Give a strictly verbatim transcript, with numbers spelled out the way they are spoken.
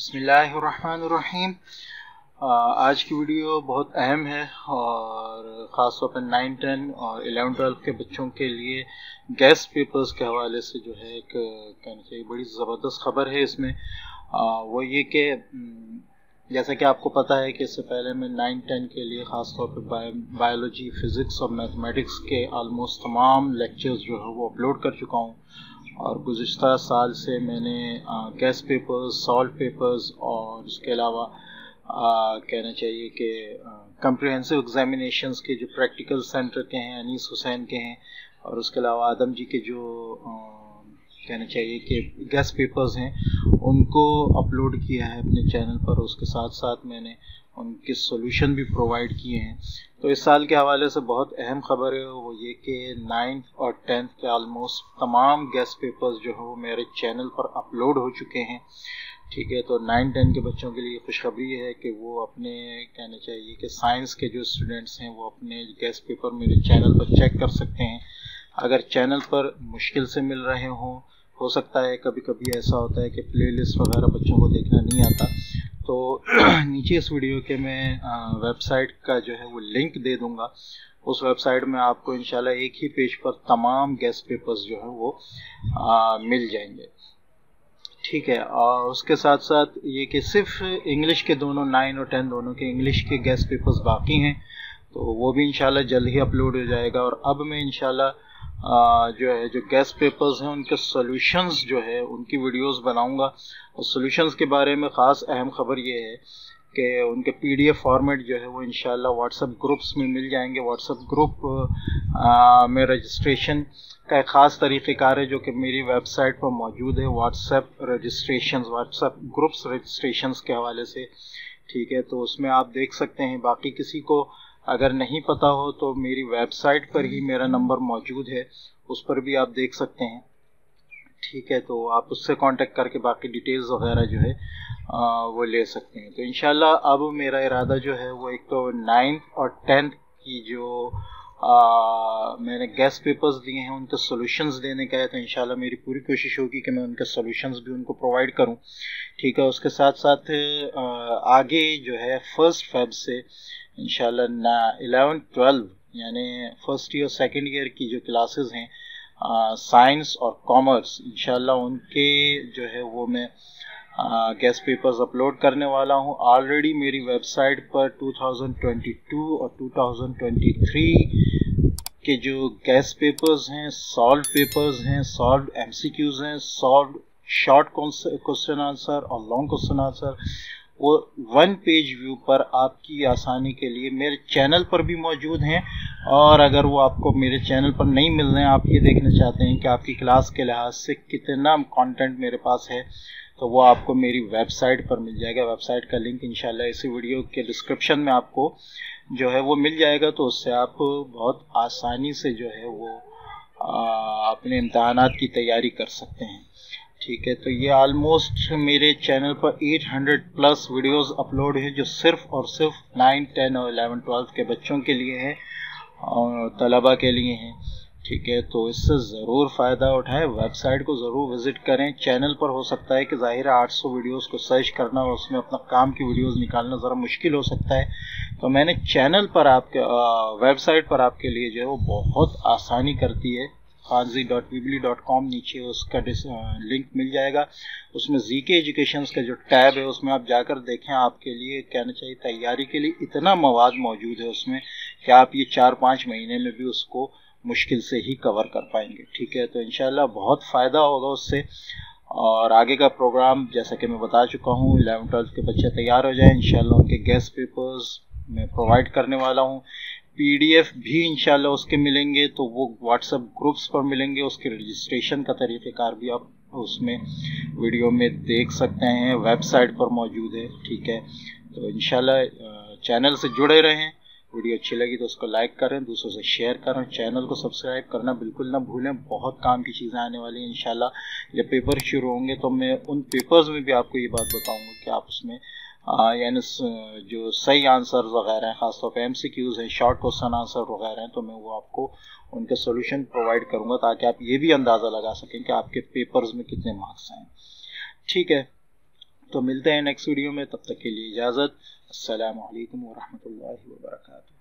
बिस्मिल्लाहिर्रहमानिर्रहीम। आज की वीडियो बहुत अहम है और ख़ासतौर पर नाइन टेन और एलेवन ट्वेल्व के बच्चों के लिए गैस पेपर्स के हवाले से जो है एक कहना चाहिए बड़ी ज़बरदस्त खबर है। इसमें आ, वो ये कि जैसा कि आपको पता है कि इससे पहले मैं नाइन टेन के लिए ख़ासतौर पर बाय, बायोलॉजी फ़िज़िक्स और मैथमेटिक्स के आलमोस्ट तमाम लेक्चर्स जो है वो अपलोड कर चुका हूँ और गुज़िश्ता साल से मैंने गैस पेपर्स, सॉल्व पेपर्स और उसके अलावा कहना चाहिए कि कम्प्रिहेंसिव एग्ज़ामिनेशंस के जो प्रैक्टिकल सेंटर के हैं अनीस हुसैन के हैं और उसके अलावा आदम जी के जो आ, कहना चाहिए कि गैस पेपर्स हैं उनको अपलोड किया है अपने चैनल पर। उसके साथ साथ मैंने उनके सॉल्यूशन भी प्रोवाइड किए हैं। तो इस साल के हवाले से बहुत अहम खबर है, वो ये कि नाइन्थ और टेंथ के आलमोस्ट तमाम गैस पेपर्स जो है वो मेरे चैनल पर अपलोड हो चुके हैं। ठीक है, तो नाइन टेन के बच्चों के लिए खुशखबरी है कि वो अपने कहना चाहिए कि साइंस के जो स्टूडेंट्स हैं वो अपने गैस पेपर मेरे चैनल पर चेक कर सकते हैं। अगर चैनल पर मुश्किल से मिल रहे हों, हो सकता है कभी कभी ऐसा होता है कि प्ले लिस्ट वगैरह बच्चों को देखना नहीं आता, तो नीचे इस वीडियो के मैं वेबसाइट का जो है वो लिंक दे दूंगा। उस वेबसाइट में आपको इंशाल्लाह एक ही पेज पर तमाम गैस पेपर्स जो है वो आ, मिल जाएंगे। ठीक है, और उसके साथ साथ ये कि सिर्फ इंग्लिश के दोनों नाइन और टेन दोनों के इंग्लिश के गैस पेपर्स बाकी हैं, तो वो भी इंशाल्लाह जल्द ही अपलोड हो जाएगा। और अब मैं इंशाल्लाह आ, जो है जो गैस पेपर्स हैं उनके सॉल्यूशंस जो है उनकी वीडियोस बनाऊंगा और सॉल्यूशंस के बारे में ख़ास अहम खबर ये है कि उनके पीडीएफ फॉर्मेट जो है वो इंशाल्लाह व्हाट्सएप ग्रुप्स में मिल जाएंगे। व्हाट्सएप ग्रुप आ, में रजिस्ट्रेशन का एक ख़ास तरीक़ेकार है जो कि मेरी वेबसाइट पर मौजूद है, WhatsApp registration, WhatsApp groups registration के हवाले से। ठीक है, तो उसमें आप देख सकते हैं। बाकी किसी को अगर नहीं पता हो तो मेरी वेबसाइट पर ही मेरा नंबर मौजूद है, उस पर भी आप देख सकते हैं। ठीक है, तो आप उससे कांटेक्ट करके बाकी डिटेल्स वगैरह जो है आ, वो ले सकते हैं। तो इंशाल्लाह अब मेरा इरादा जो है वो एक तो नाइन्थ और टेंथ की जो आ, मैंने गैस पेपर्स दिए हैं उनके सॉल्यूशंस देने का है, तो इंशाल्लाह मेरी पूरी कोशिश होगी कि मैं उनके सॉल्यूशंस भी उनको प्रोवाइड करूं। ठीक है, उसके साथ साथ आ, आगे जो है फर्स्ट फेब से इंशाल्लाह ना इलेवन ट्वेल्व यानी फ़र्स्ट ईयर सेकंड ईयर की जो क्लासेस हैं साइंस और कॉमर्स, इंशाल्लाह उनके जो है वो मैं गैस पेपर्स अपलोड करने वाला हूं। ऑलरेडी मेरी वेबसाइट पर टू थाउज़ेंड ट्वेंटी टू और टू थाउज़ेंड ट्वेंटी थ्री के जो गैस पेपर्स हैं, सॉल्व पेपर्स हैं, सॉल्व एमसीक्यूज़ हैं, सॉल्व शॉर्ट क्वेश्चन आंसर और लॉन्ग क्वेश्चन आंसर, वो वन पेज व्यू पर आपकी आसानी के लिए मेरे चैनल पर भी मौजूद हैं। और अगर वो आपको मेरे चैनल पर नहीं मिल रहे हैं, आप ये देखना चाहते हैं कि आपकी क्लास के लिहाज से कितना कंटेंट मेरे पास है, तो वो आपको मेरी वेबसाइट पर मिल जाएगा। वेबसाइट का लिंक इंशाल्लाह इसी वीडियो के डिस्क्रिप्शन में आपको जो है वो मिल जाएगा, तो उससे आप बहुत आसानी से जो है वो आ, अपने इम्तहानात की तैयारी कर सकते हैं। ठीक है, तो ये आलमोस्ट मेरे चैनल पर eight hundred plus videos upload हैं जो सिर्फ और सिर्फ नाइन टेन और इलेवन ट्वेल्व के बच्चों के लिए हैं और तलबा के लिए हैं। ठीक है, तो इससे ज़रूर फ़ायदा उठाएं, वेबसाइट को ज़रूर विज़िट करें। चैनल पर हो सकता है कि ज़ाहिर आठ सौ वीडियोस को सर्च करना और उसमें अपना काम की वीडियोस निकालना ज़रा मुश्किल हो सकता है, तो मैंने चैनल पर आपके वेबसाइट पर आपके लिए जो है वो बहुत आसानी करती है। Khanji dot Weebly dot com नीचे उसका लिंक मिल जाएगा, उसमें जीके एजुकेशंस का जो टैब है उसमें आप जाकर देखें। आपके लिए कहना चाहिए तैयारी के लिए इतना मवाद मौजूद है उसमें कि आप ये चार पाँच महीने में भी उसको मुश्किल से ही कवर कर पाएंगे। ठीक है, तो इंशाल्लाह बहुत फ़ायदा होगा उससे। और आगे का प्रोग्राम जैसा कि मैं बता चुका हूँ, इलेवन ट्वेल्थ के बच्चे तैयार हो जाएं, इंशाल्लाह उनके गैस पेपर्स मैं प्रोवाइड करने वाला हूँ। पीडीएफ भी इंशाल्लाह उसके मिलेंगे, तो वो व्हाट्सएप ग्रुप्स पर मिलेंगे। उसके रजिस्ट्रेशन का तरीक़ेकार भी आप उसमें वीडियो में देख सकते हैं, वेबसाइट पर मौजूद है। ठीक है, तो इंशाल्लाह चैनल से जुड़े रहें। वीडियो अच्छी लगी तो उसको लाइक करें, दूसरों से शेयर करें, चैनल को सब्सक्राइब करना बिल्कुल ना भूलें। बहुत काम की चीज़ें आने वाली हैं इंशाल्लाह। जब पेपर शुरू होंगे तो मैं उन पेपर्स में भी आपको ये बात बताऊंगा कि आप उसमें यानी जो सही आंसर्स वगैरह हैं, ख़ासतौर पर एमसीक्यूज़ हैं, शॉर्ट क्वेश्चन आंसर वगैरह हैं, तो मैं वो आपको उनके सोल्यूशन प्रोवाइड करूँगा ताकि आप ये भी अंदाज़ा लगा सकें कि आपके पेपर्स में कितने मार्क्स आएँ। ठीक है, तो मिलते हैं नेक्स्ट वीडियो में, तब तक के लिए इजाज़त। अस्सलाम वालेकुम व रहमतुल्लाहि व बरकातहू।